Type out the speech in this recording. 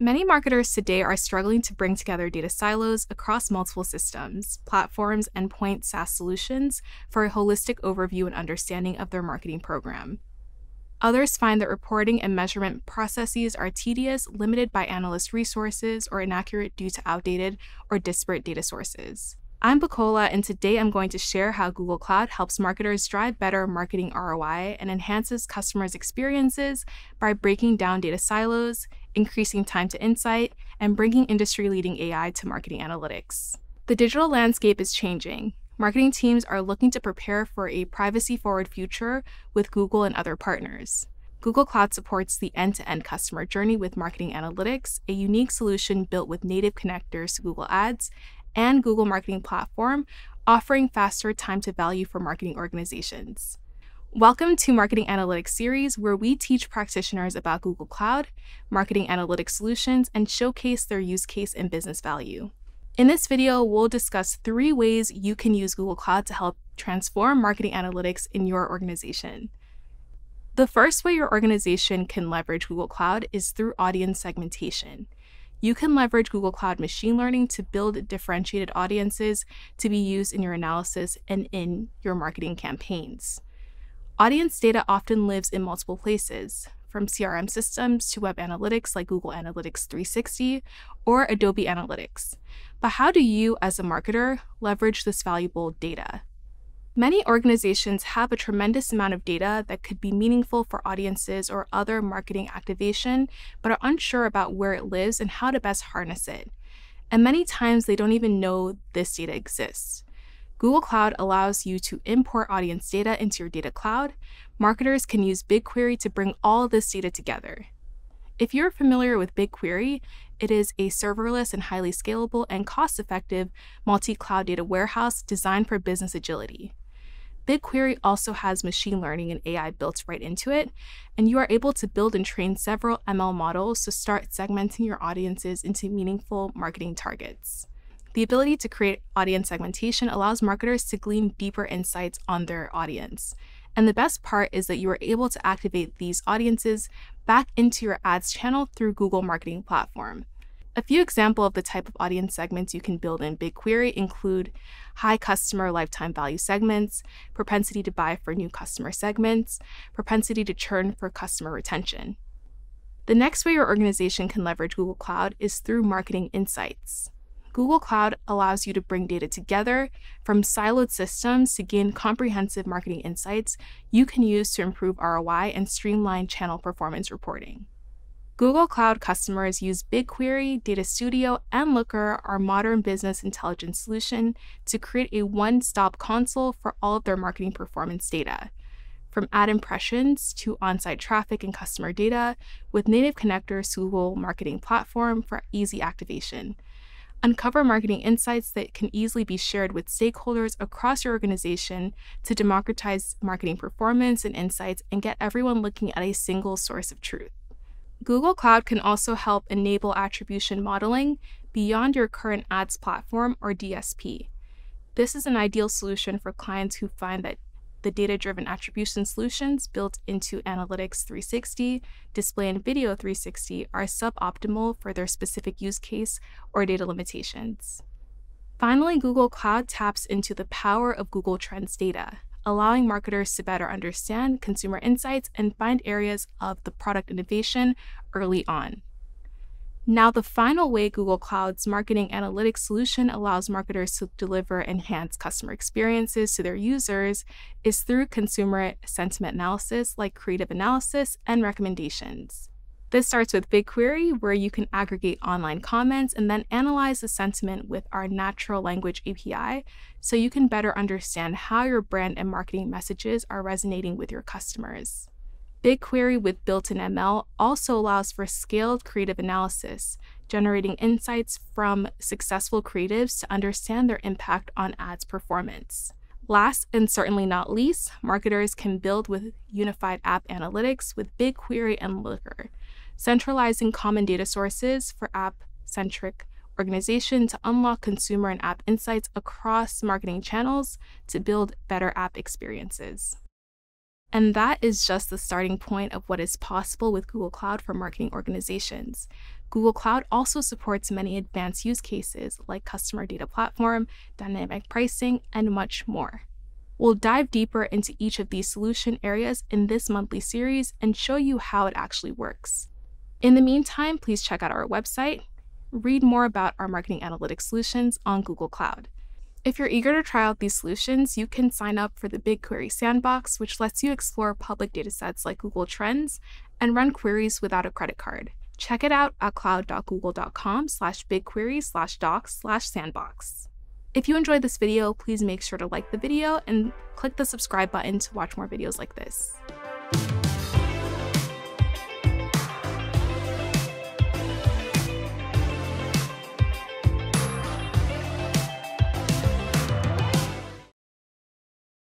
Many marketers today are struggling to bring together data silos across multiple systems, platforms, endpoint SaaS solutions for a holistic overview and understanding of their marketing program. Others find that reporting and measurement processes are tedious, limited by analyst resources, or inaccurate due to outdated or disparate data sources. I'm Bukola, and today I'm going to share how Google Cloud helps marketers drive better marketing ROI and enhances customers' experiences by breaking down data silos, increasing time to insight, and bringing industry-leading AI to marketing analytics. The digital landscape is changing. Marketing teams are looking to prepare for a privacy-forward future with Google and other partners. Google Cloud supports the end-to-end customer journey with Marketing Analytics, a unique solution built with native connectors to Google Ads and Google Marketing Platform, offering faster time to value for marketing organizations. Welcome to Marketing Analytics series, where we teach practitioners about Google Cloud, marketing analytics solutions, and showcase their use case and business value. In this video, we'll discuss 3 ways you can use Google Cloud to help transform marketing analytics in your organization. The first way your organization can leverage Google Cloud is through audience segmentation. You can leverage Google Cloud machine learning to build differentiated audiences to be used in your analysis and in your marketing campaigns. Audience data often lives in multiple places, from CRM systems to web analytics like Google Analytics 360 or Adobe Analytics. But how do you, as a marketer, leverage this valuable data? Many organizations have a tremendous amount of data that could be meaningful for audiences or other marketing activation, but are unsure about where it lives and how to best harness it. And many times they don't even know this data exists. Google Cloud allows you to import audience data into your data cloud. Marketers can use BigQuery to bring all this data together. If you're familiar with BigQuery, it is a serverless and highly scalable and cost-effective multi-cloud data warehouse designed for business agility. BigQuery also has machine learning and AI built right into it, and you are able to build and train several ML models to start segmenting your audiences into meaningful marketing targets. The ability to create audience segmentation allows marketers to glean deeper insights on their audience. And the best part is that you are able to activate these audiences back into your ads channel through Google Marketing Platform. A few examples of the type of audience segments you can build in BigQuery include high customer lifetime value segments, propensity to buy for new customer segments, propensity to churn for customer retention. The next way your organization can leverage Google Cloud is through marketing insights. Google Cloud allows you to bring data together from siloed systems to gain comprehensive marketing insights you can use to improve ROI and streamline channel performance reporting. Google Cloud customers use BigQuery, Data Studio, and Looker, our modern business intelligence solution, to create a one-stop console for all of their marketing performance data. From ad impressions to on-site traffic and customer data, with native connectors to Google Marketing Platform for easy activation. Uncover marketing insights that can easily be shared with stakeholders across your organization to democratize marketing performance and insights and get everyone looking at a single source of truth. Google Cloud can also help enable attribution modeling beyond your current ads platform or DSP. This is an ideal solution for clients who find that the data-driven attribution solutions built into Analytics 360, Display and Video 360 are suboptimal for their specific use case or data limitations. Finally, Google Cloud taps into the power of Google Trends data, allowing marketers to better understand consumer insights and find areas of the product innovation early on. Now, the final way Google Cloud's marketing analytics solution allows marketers to deliver enhanced customer experiences to their users is through consumer sentiment analysis like creative analysis and recommendations. This starts with BigQuery, where you can aggregate online comments and then analyze the sentiment with our natural language API so you can better understand how your brand and marketing messages are resonating with your customers. BigQuery with built-in ML also allows for scaled creative analysis, generating insights from successful creatives to understand their impact on ads performance. Last and certainly not least, marketers can build with unified app analytics with BigQuery and Looker, centralizing common data sources for app-centric organizations to unlock consumer and app insights across marketing channels to build better app experiences. And that is just the starting point of what is possible with Google Cloud for marketing organizations. Google Cloud also supports many advanced use cases like customer data platform, dynamic pricing, and much more. We'll dive deeper into each of these solution areas in this monthly series and show you how it actually works. In the meantime, please check out our website, read more about our marketing analytics solutions on Google Cloud. If you're eager to try out these solutions, you can sign up for the BigQuery Sandbox, which lets you explore public datasets like Google Trends and run queries without a credit card. Check it out at cloud.google.com/bigquery/docs/sandbox. If you enjoyed this video, please make sure to like the video and click the subscribe button to watch more videos like this.